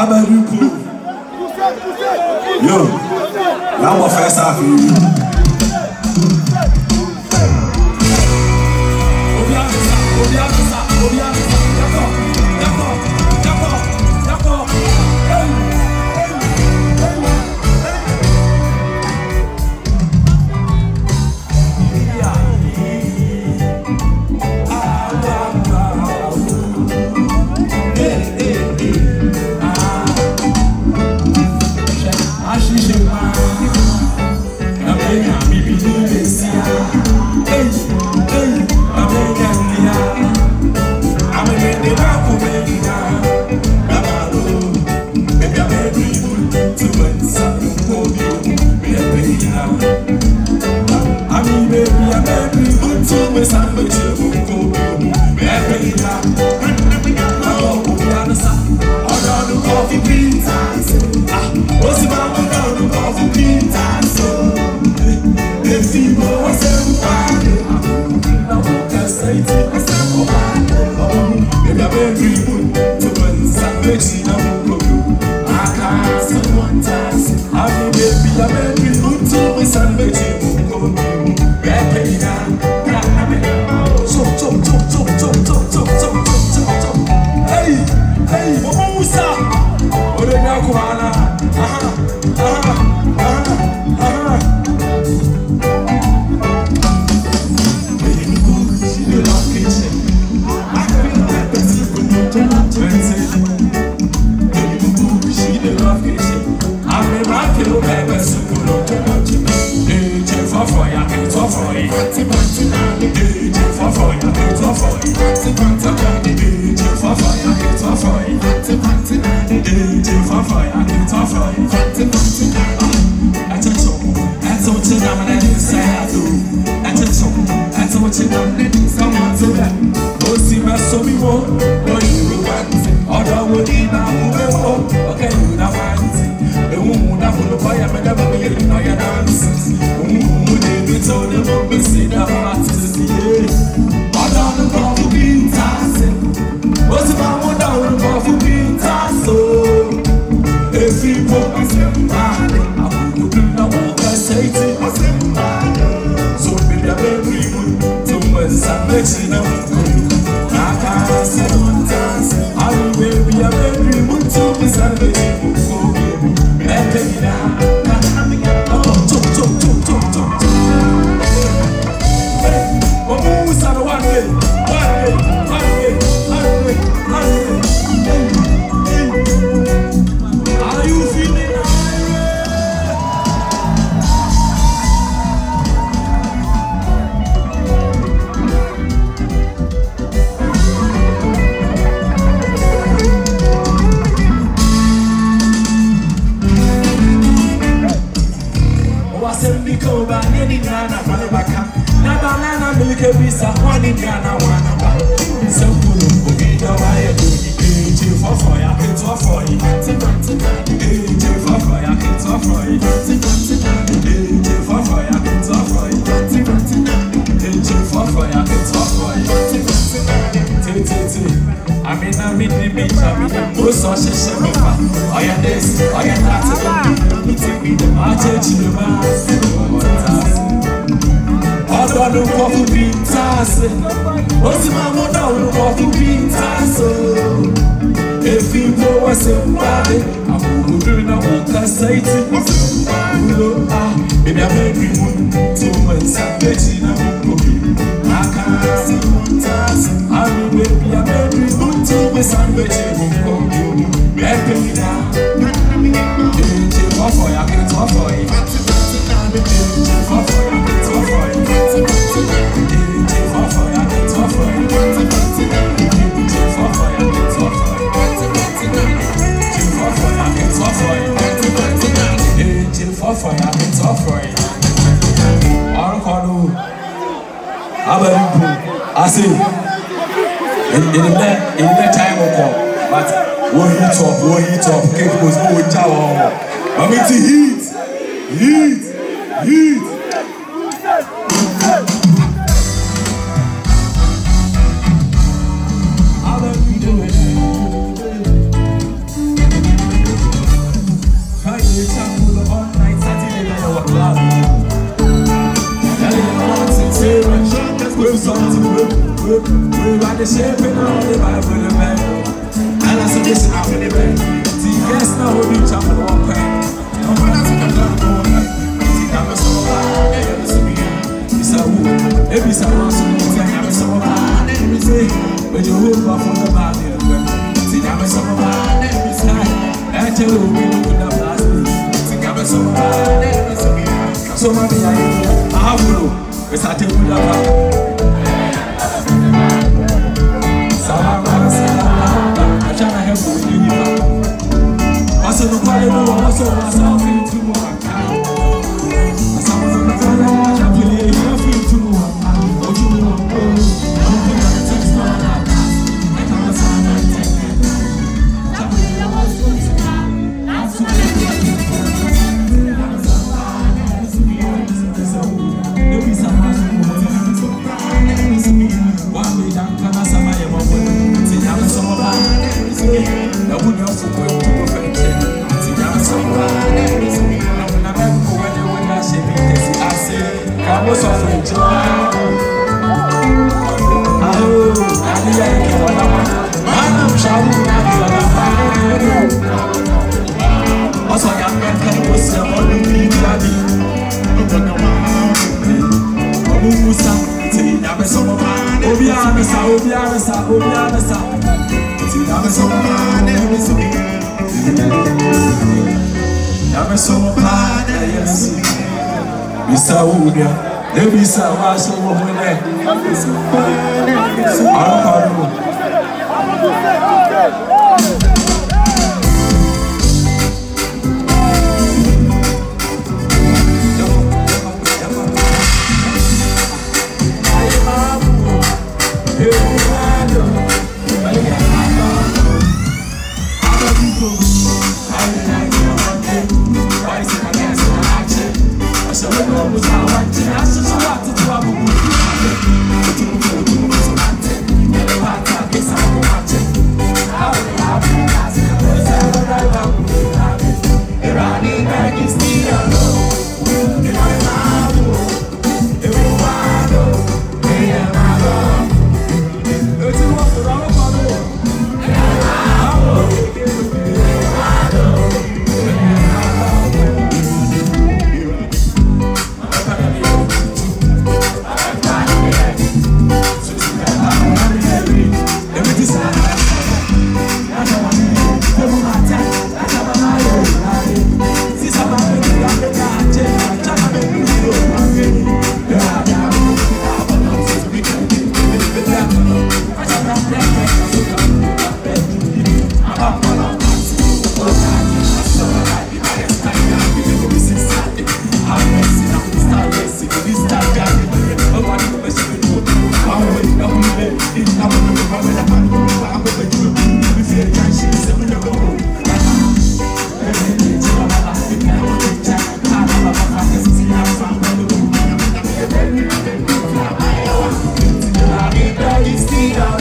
Abaruku, Yo, là on va faire ça avec lui. It's Everybody shaping on the Bible in the back. And that's a mission out in the back. See, yes, now we reach out for the one pack. And when I take a blood going back, see, I'm a soul by the end of the year. It's a woman, every someone, so I'm a soul by the end of the year. But you hope I for the body of the back. See, I'm a soul by the end of the year. And I tell you, we look at the last week. See, I'm a soul by the end of the year. So, my dear, I will. It's a table of love. So I saw him to move on. I saw him to move on. I believe you feel to move on. Don't you want to go? Don't you want to text me? I can't sign my ticket. I'm going to go to the star. I'm going to go to the I was offering joy. I Maybe some of us will win it. It's the